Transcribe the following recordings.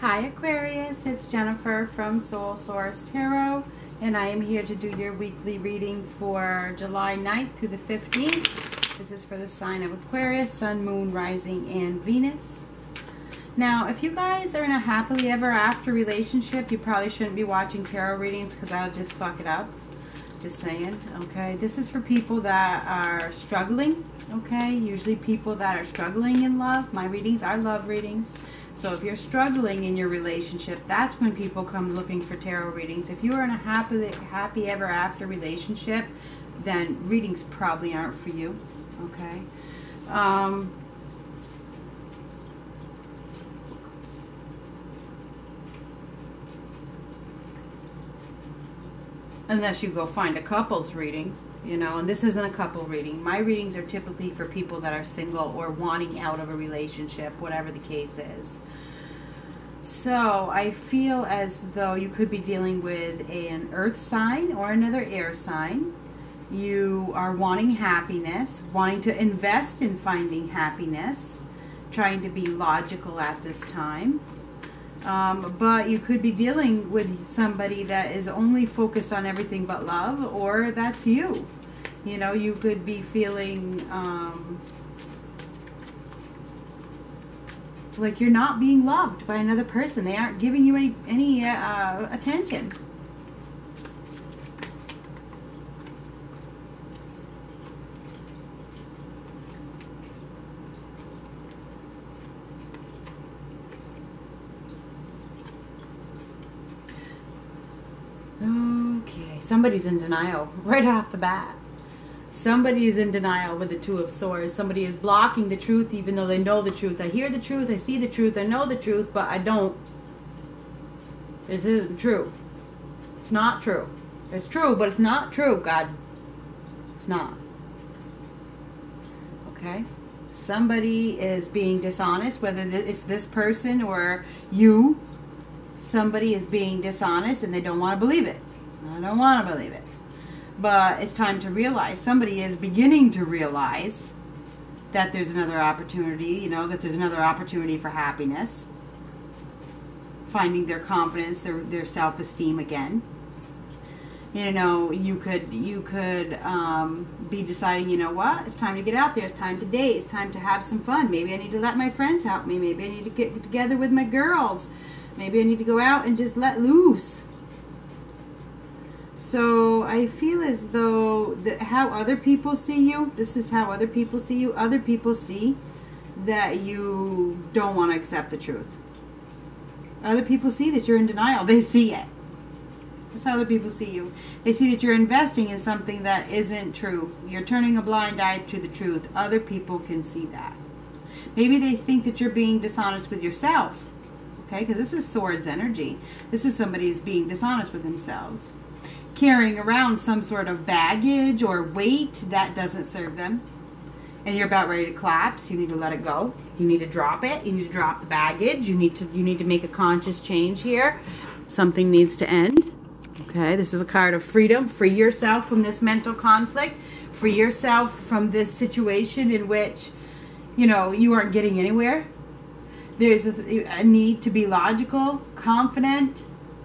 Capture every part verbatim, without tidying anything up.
Hi Aquarius, it's Jennifer from Soul Source Tarot, and I am here to do your weekly reading for July ninth through the fifteenth. This is for the sign of Aquarius, Sun, Moon, Rising, and Venus. Now, if you guys are in a happily ever after relationship, you probably shouldn't be watching tarot readings because I'll just fuck it up. Just saying, okay? This is for people that are struggling, okay? Usually people that are struggling in love. My readings are love readings. So if you're struggling in your relationship, that's when people come looking for tarot readings. If you are in a happy, happy ever after relationship, then readings probably aren't for you, okay? Um, unless you go find a couple's reading, you know, and this isn't a couple reading. My readings are typically for people that are single or wanting out of a relationship, whatever the case is. So I feel as though you could be dealing with an earth sign or another air sign. You are wanting happiness, wanting to invest in finding happiness, trying to be logical at this time. Um, but you could be dealing with somebody that is only focused on everything but love, or that's you. You know, you could be feeling um, like you're not being loved by another person. They aren't giving you any, any uh, attention. Somebody's in denial right off the bat. Somebody is in denial with the Two of Swords. Somebody is blocking the truth even though they know the truth. I hear the truth, I see the truth, I know the truth, but I don't. This isn't true. It's not true. It's true, but it's not true, God. It's not. Okay? Somebody is being dishonest, whether it's this person or you. Somebody is being dishonest and they don't want to believe it. I don't want to believe it. But it's time to realize. Somebody is beginning to realize that there's another opportunity, you know, that there's another opportunity for happiness. Finding their confidence, their, their self-esteem again. You know, you could, you could um, be deciding, you know what, it's time to get out there. It's time to date. It's time to have some fun. Maybe I need to let my friends help me. Maybe I need to get together with my girls. Maybe I need to go out and just let loose. So I feel as though the, how other people see you, this is how other people see you. Other people see that you don't want to accept the truth. Other people see that you're in denial. They see it. That's how other people see you. They see that you're investing in something that isn't true. You're turning a blind eye to the truth. Other people can see that. Maybe they think that you're being dishonest with yourself. Okay, because this is swords energy. This is somebody who's being dishonest with themselves. Carrying around some sort of baggage or weight that doesn't serve them, and you're about ready to collapse. You need to let it go. You need to drop it. You need to drop the baggage. You need to you need to make a conscious change here. Something needs to end. Okay, this is a card of freedom. Free yourself from this mental conflict. Free yourself from this situation in which, you know, you aren't getting anywhere. There's a, a need to be logical, confident,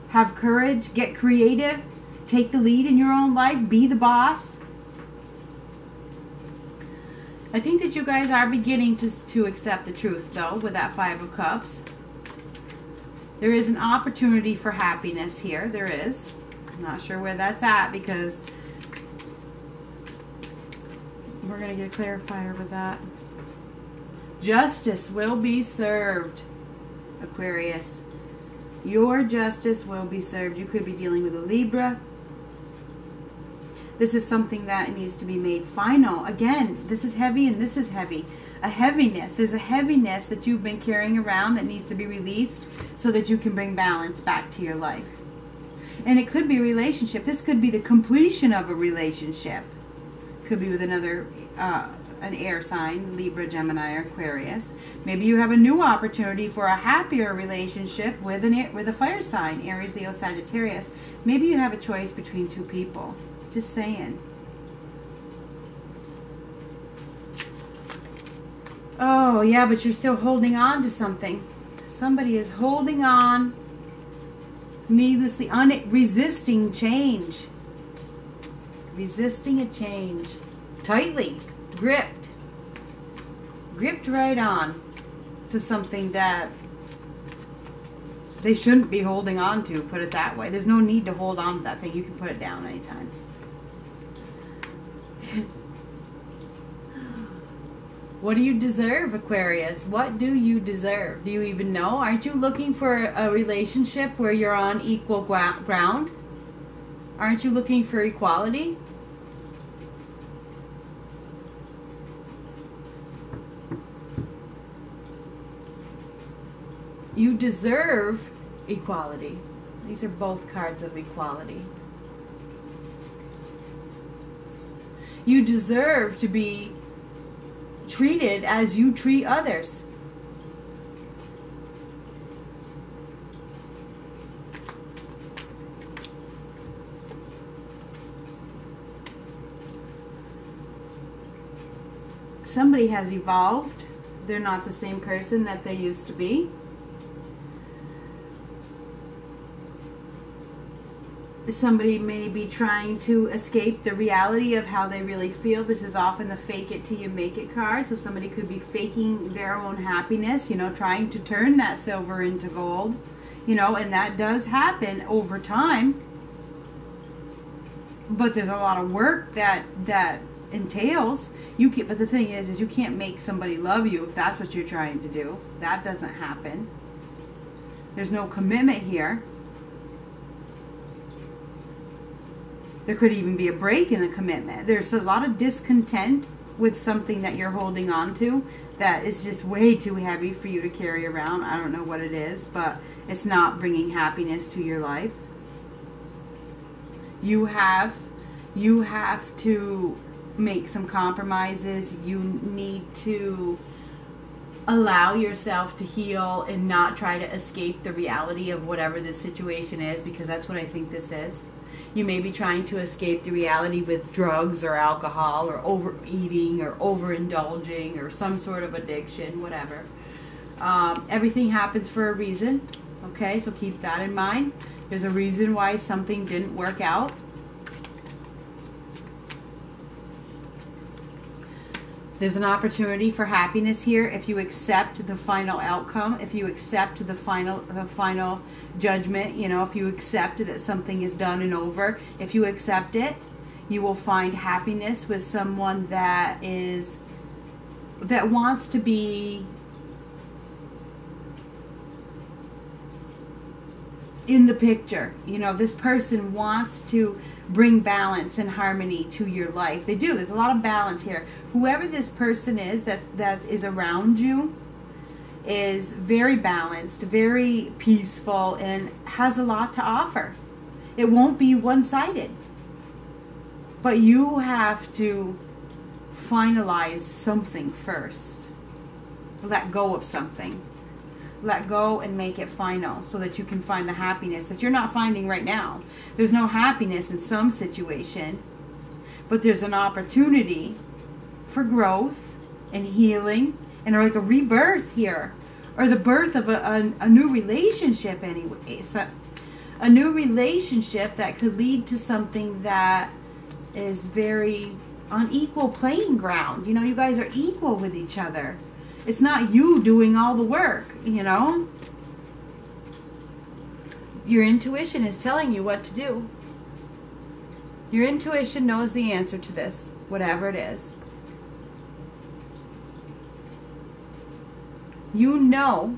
have courage, get creative. Take the lead in your own life. Be the boss. I think that you guys are beginning to, to accept the truth, though, with that Five of Cups. There is an opportunity for happiness here. There is. I'm not sure where that's at because we're going to get a clarifier with that. Justice will be served, Aquarius. Your justice will be served. You could be dealing with a Libra. This is something that needs to be made final. Again, this is heavy and this is heavy. A heaviness. There's a heaviness that you've been carrying around that needs to be released so that you can bring balance back to your life. And it could be a relationship. This could be the completion of a relationship. Could be with another uh, an air sign, Libra, Gemini, or Aquarius. Maybe you have a new opportunity for a happier relationship with an with a fire sign, Aries, Leo, Sagittarius. Maybe you have a choice between two people. Just saying. Oh, yeah, but you're still holding on to something. Somebody is holding on, needlessly, un resisting change. Resisting a change. Tightly gripped. Gripped right on to something that they shouldn't be holding on to, put it that way. There's no need to hold on to that thing. You can put it down anytime. What do you deserve, Aquarius? What do you deserve? Do you even know? Aren't you looking for a relationship where you're on equal ground? Aren't you looking for equality? You deserve equality. These are both cards of equality. You deserve to be treated as you treat others. Somebody has evolved. They're not the same person that they used to be. Somebody may be trying to escape the reality of how they really feel. This is often the fake it till you make it card. So somebody could be faking their own happiness, you know, trying to turn that silver into gold, you know, and that does happen over time. But there's a lot of work that that entails. You can, but the thing is, is you can't make somebody love you if that's what you're trying to do. That doesn't happen. There's no commitment here. There could even be a break in a commitment. There's a lot of discontent with something that you're holding on to that is just way too heavy for you to carry around. I don't know what it is, but it's not bringing happiness to your life. You have, you have to make some compromises. You need to allow yourself to heal and not try to escape the reality of whatever this situation is, because that's what I think this is. You may be trying to escape the reality with drugs or alcohol or overeating or overindulging or some sort of addiction, whatever. Um, everything happens for a reason, okay? So keep that in mind. There's a reason why something didn't work out. There's an opportunity for happiness here if you accept the final outcome, if you accept the final the final judgment, you know, if you accept that something is done and over. If you accept it, you will find happiness with someone that is that wants to be in the picture. You know, this person wants to bring balance and harmony to your life. They do. There's a lot of balance here. Whoever this person is that that is around you is very balanced, very peaceful, and has a lot to offer. It won't be one-sided. But you have to finalize something first. Let go of something. Let go and make it final so that you can find the happiness that you're not finding right now. There's no happiness in some situation, but there's an opportunity for growth and healing and like a rebirth here, or the birth of a, a, a new relationship anyway. So a new relationship that could lead to something that is very on equal playing ground. You know, you guys are equal with each other. It's not you doing all the work, you know. Your intuition is telling you what to do. Your intuition knows the answer to this, whatever it is. You know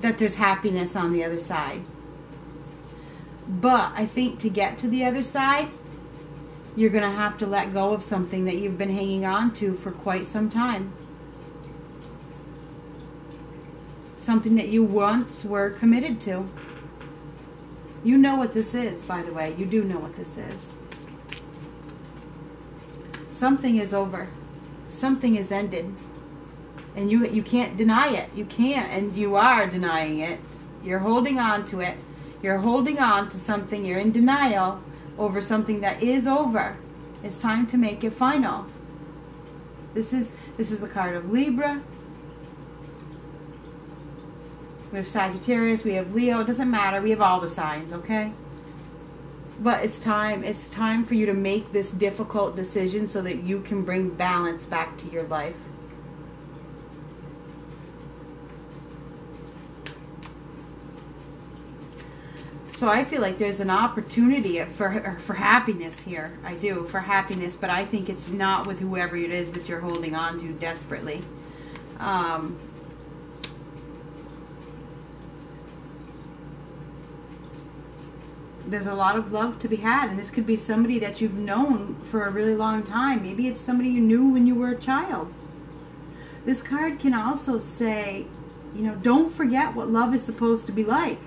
that there's happiness on the other side. But I think to get to the other side, you're going to have to let go of something that you've been hanging on to for quite some time. Something that you once were committed to. You know what this is, by the way. You do know what this is. Something is over. Something is ended. And you you can't deny it. You can't, and you are denying it. You're holding on to it. You're holding on to something. You're in denial over something that is over. It's time to make it final. This is this is the card of Libra. We have Sagittarius, we have Leo. It doesn't matter. We have all the signs, okay? But it's time. It's time for you to make this difficult decision so that you can bring balance back to your life. So I feel like there's an opportunity for, for happiness here. I do, for happiness, but I think it's not with whoever it is that you're holding on to desperately. Um, there's a lot of love to be had, and this could be somebody that you've known for a really long time. Maybe it's somebody you knew when you were a child. This card can also say, you know, don't forget what love is supposed to be like.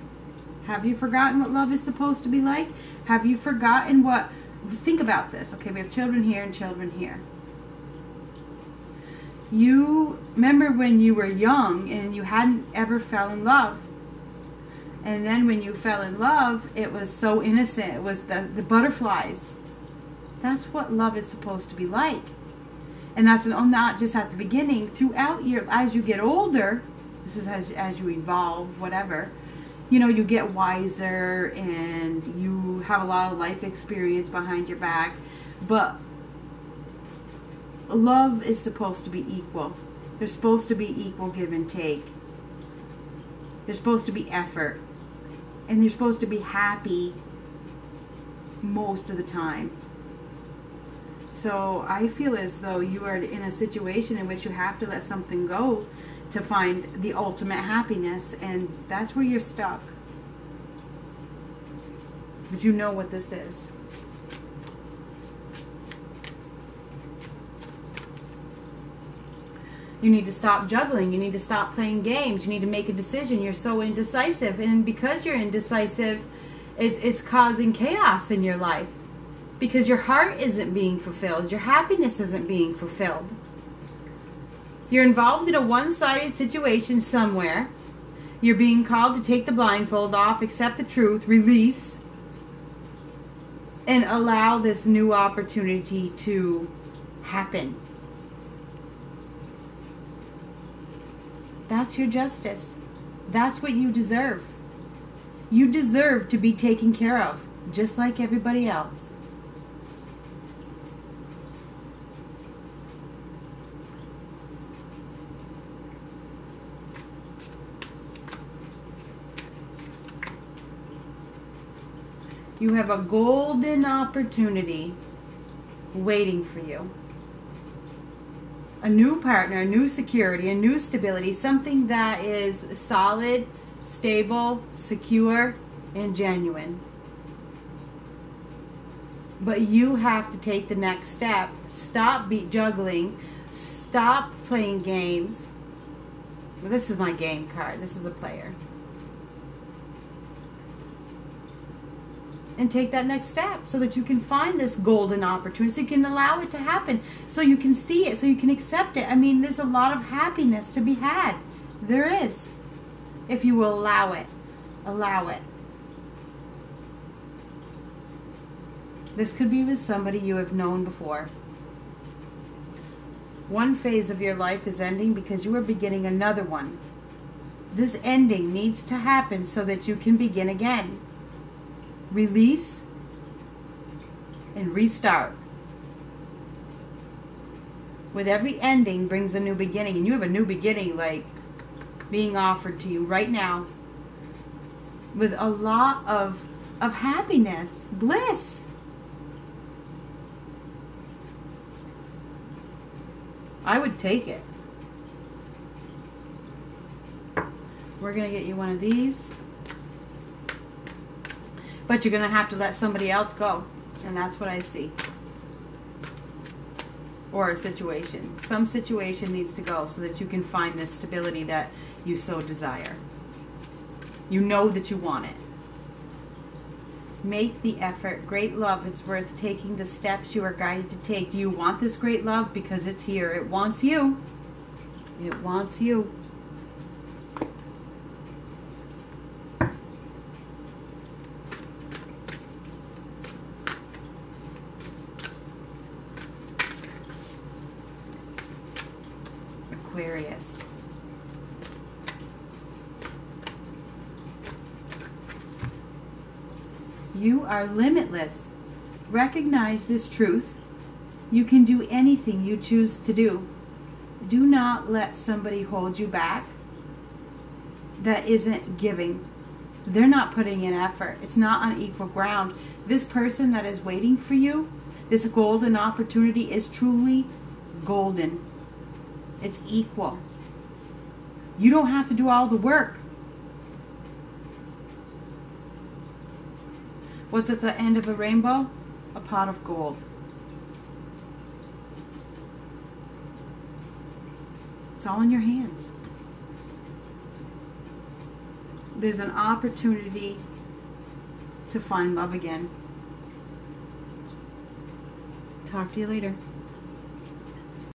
Have you forgotten what love is supposed to be like? Have you forgotten what... Think about this. Okay, we have children here and children here. You remember when you were young and you hadn't ever fell in love. And then when you fell in love, it was so innocent. It was the, the butterflies. That's what love is supposed to be like. And that's not just at the beginning. Throughout your... As you get older, this is as, as you evolve, whatever... You know, you get wiser and you have a lot of life experience behind your back, but love is supposed to be equal. There's supposed to be equal give and take. There's supposed to be effort, and you're supposed to be happy most of the time. So I feel as though you are in a situation in which you have to let something go to find the ultimate happiness, and that's where you're stuck. But you know what this is. You need to stop juggling. You need to stop playing games. You need to make a decision. You're so indecisive, and because you're indecisive, it's, it's causing chaos in your life because your heart isn't being fulfilled. Your happiness isn't being fulfilled. You're involved in a one-sided situation somewhere. You're being called to take the blindfold off, accept the truth, release, and allow this new opportunity to happen. That's your justice. That's what you deserve. You deserve to be taken care of, just like everybody else. You have a golden opportunity waiting for you. A new partner, a new security, a new stability, something that is solid, stable, secure, and genuine. But you have to take the next step. Stop beat juggling. Stop playing games. Well, this is my game card. This is a player. And take that next step so that you can find this golden opportunity, so you can allow it to happen, so you can see it, so you can accept it. I mean, there's a lot of happiness to be had. There is. If you will allow it. Allow it. This could be with somebody you have known before. One phase of your life is ending because you are beginning another one. This ending needs to happen so that you can begin again. Release and restart. With every ending brings a new beginning, and you have a new beginning like being offered to you right now with a lot of of happiness, bliss. I would take it. We're gonna get you one of these. But you're going to have to let somebody else go. And that's what I see. Or a situation. Some situation needs to go so that you can find this stability that you so desire. You know that you want it. Make the effort. Great love. It's worth taking the steps you are guided to take. Do you want this great love? Because it's here. It wants you. It wants you. Aquarius. You are limitless. Recognize this truth. You can do anything you choose to do. Do not let somebody hold you back that isn't giving. They're not putting in effort. It's not on equal ground. This person that is waiting for you, this golden opportunity, is truly golden. It's equal. You don't have to do all the work. What's at the end of a rainbow? A pot of gold. It's all in your hands. There's an opportunity to find love again. Talk to you later.